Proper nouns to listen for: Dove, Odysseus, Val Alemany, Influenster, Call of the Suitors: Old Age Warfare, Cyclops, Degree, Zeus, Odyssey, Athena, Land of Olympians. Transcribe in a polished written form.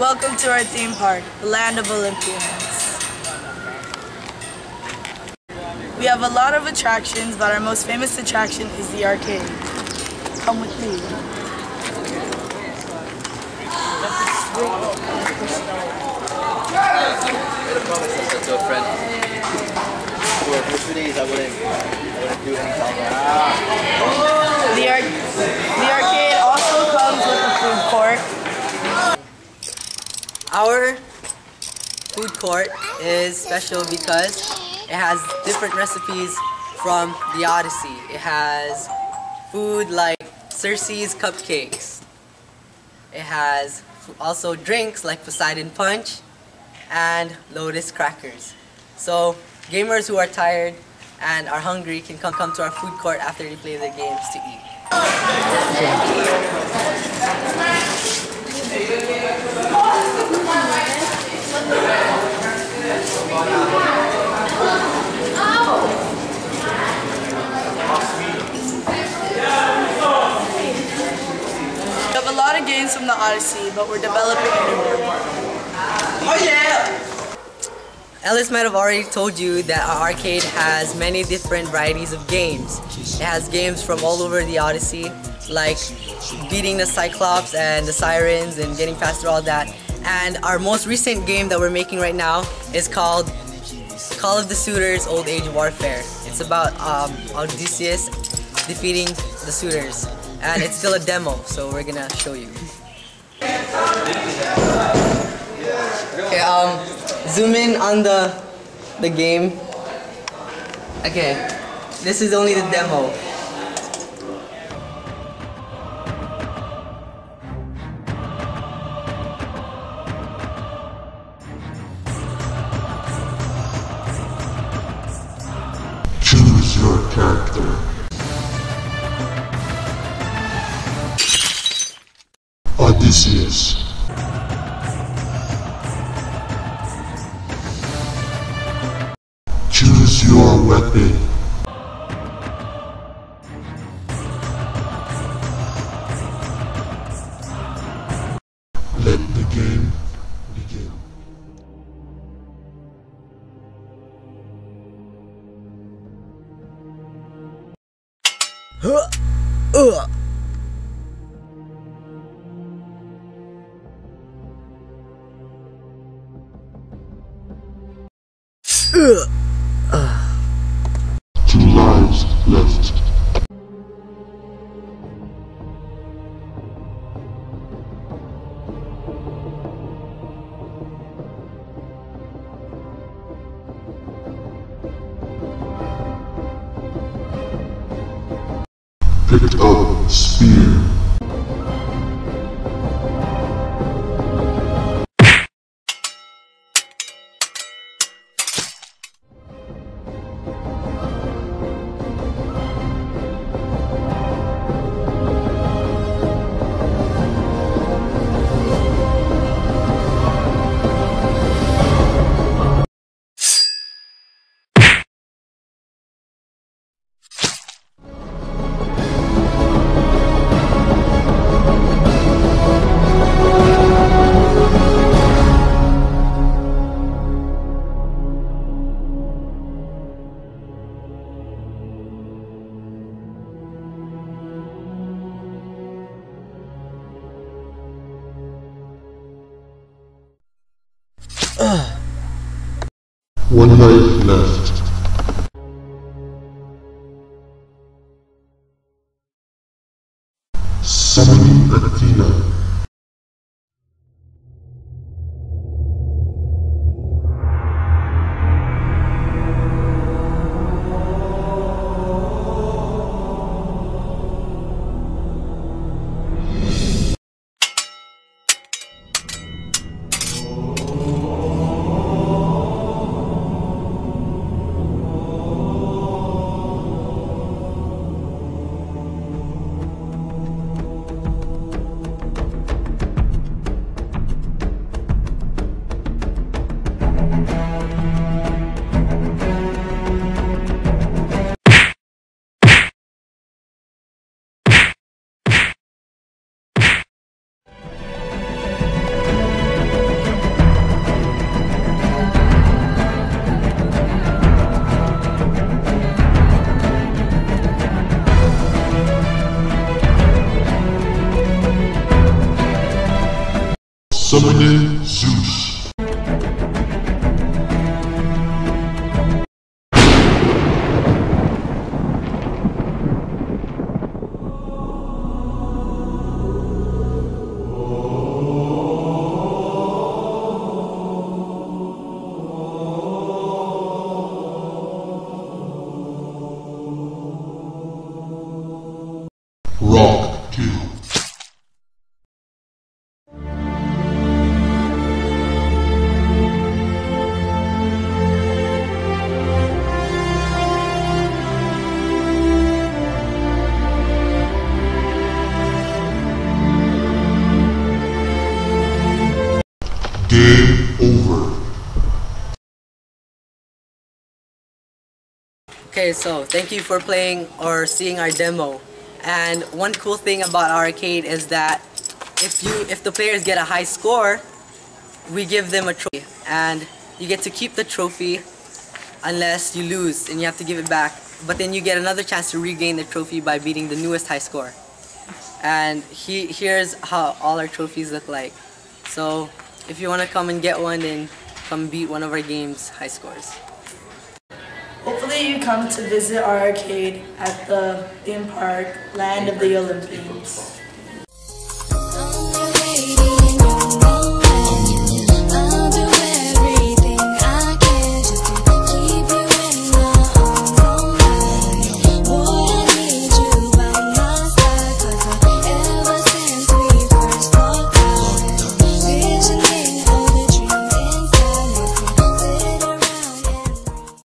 Welcome to our theme park, the Land of Olympians. We have a lot of attractions, but our most famous attraction is the arcade. Come with me. The arcade also comes with a food court. Our food court is special because it has different recipes from the Odyssey. It has food like Circe's cupcakes. It has also drinks like Poseidon Punch and Lotus crackers. So gamers who are tired and are hungry can come to our food court after they play their games to eat. We have a lot of games from the Odyssey, but we're developing a new one. Oh yeah! Ellis might have already told you that our arcade has many different varieties of games. It has games from all over the Odyssey, like beating the Cyclops and the Sirens and getting past through all that. And our most recent game that we're making right now is called Call of the Suitors: Old Age Warfare. It's about Odysseus defeating the suitors. And it's still a demo, so we're gonna show you. Okay, zoom in on the game. Okay, this is only the demo. Choose your character. Odysseus. Choose your weapon. Let the game begin. Two lives left. Picked up spear. One life left. Summon Athena. Berlin Zeus. Rock 2. Game over. Okay, so thank you for playing or seeing our demo. And one cool thing about our arcade is that if the players get a high score, we give them a trophy, and you get to keep the trophy unless you lose and you have to give it back. But then you get another chance to regain the trophy by beating the newest high score. And here's how all our trophies look like. So if you want to come and get one, then come beat one of our game's high scores. Hopefully you come to visit our arcade at the theme park, Land of the Olympians.